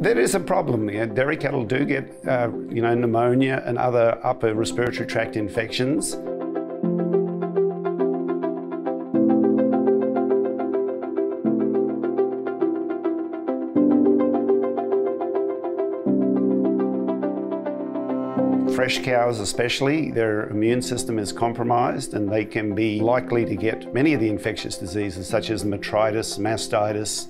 There is a problem here. Dairy cattle do get pneumonia and other upper respiratory tract infections. Fresh cows especially, their immune system is compromised and they can be likely to get many of the infectious diseases such as metritis, mastitis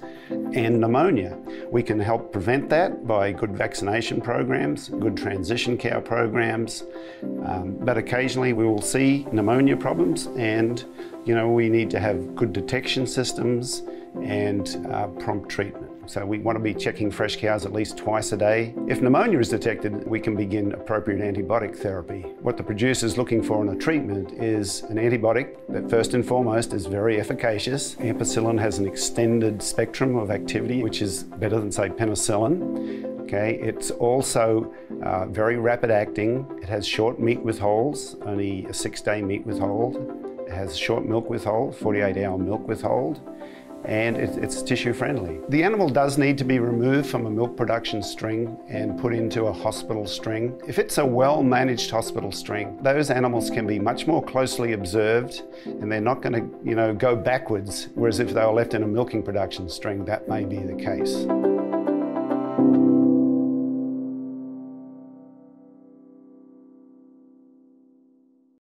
and pneumonia. We can help prevent that by good vaccination programs, good transition cow programs, but occasionally we will see pneumonia problems and we need to have good detection systems and prompt treatment. So we want to be checking fresh cows at least twice a day. If pneumonia is detected, we can begin appropriate antibiotic therapy. What the producer is looking for in a treatment is an antibiotic that first and foremost is very efficacious. Ampicillin has an extended spectrum of activity, which is better than, say, penicillin. Okay, it's also very rapid acting. It has short meat withholds, only a 6-day meat withhold. It has short milk withhold, 48-hour milk withhold. And it's tissue friendly. The animal does need to be removed from a milk production string and put into a hospital string. If it's a well-managed hospital string, those animals can be much more closely observed and they're not going to go backwards, whereas if they were left in a milking production string, that may be the case.